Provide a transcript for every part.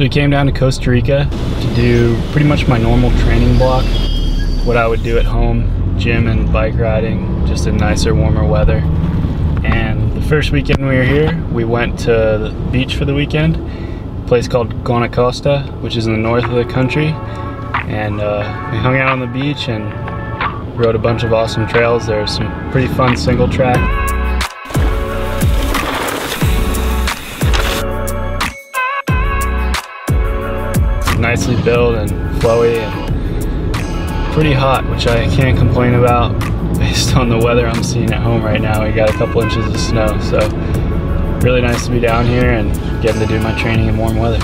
So we came down to Costa Rica to do pretty much my normal training block, what I would do at home, gym and bike riding, just in nicer, warmer weather. And the first weekend we were here, we went to the beach for the weekend, a place called Costa Rica, which is in the north of the country. And we hung out on the beach and rode a bunch of awesome trails. There's some pretty fun single track. Nicely built and flowy and pretty hot, which I can't complain about based on the weather I'm seeing at home right now. We got a couple inches of snow, so really nice to be down here and getting to do my training in warm weather.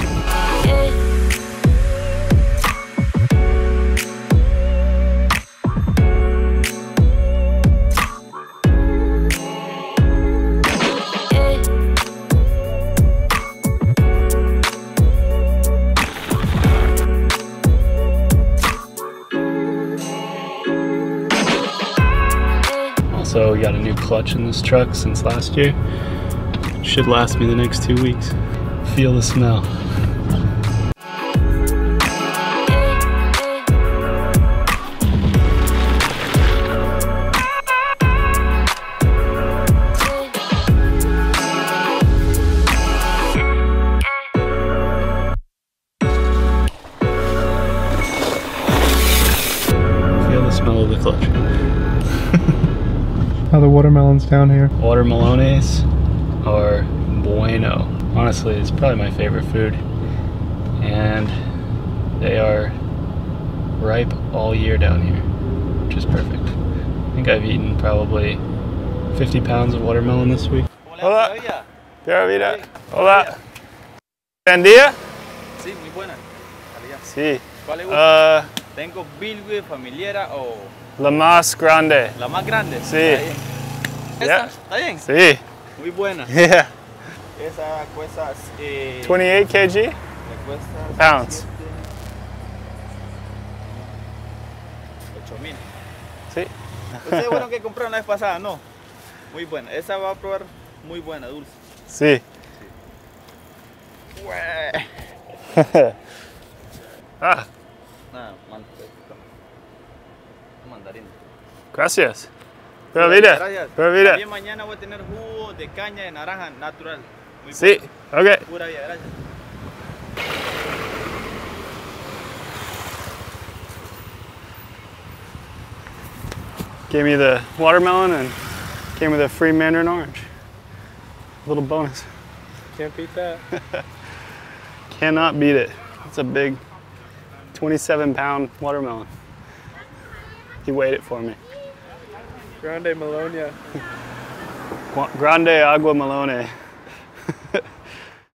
So we got a new clutch in this truck since last year. Should last me the next 2 weeks. Feel the smell. Feel the smell of the clutch. How the watermelons down here? Watermelones are bueno. Honestly, it's probably my favorite food. And they are ripe all year down here, which is perfect. I think I've eaten probably 50 pounds of watermelon this week. Hola. Pura vida. Hola. Buen día. Sí, muy buena. Sí. ¿Cuál es? Tengo bilingüe, familiera o... La más grande. La más grande. Sí. ¿Esta? ¿Está bien? Sí. Muy buena. Yeah. Esa cuesta 28 kg? Pounds. 8,000. Sí. Usted es bueno que compró una vez pasada, ¿no? Muy buena. Esa va a probar muy buena, dulce. Sí. Ah. Nada, mandarina. Gracias. Pura vida. Pura vida. También mañana voy a tener jugo de caña de naranja natural. Muy sí, bueno. Ok. Pura vida, gracias. Gave me the watermelon and came with a free mandarin orange. A little bonus. Can't beat that. Cannot beat it. That's a big 27-pound watermelon. He weighed it for me. Grande Melonia. Grande Agua Melone.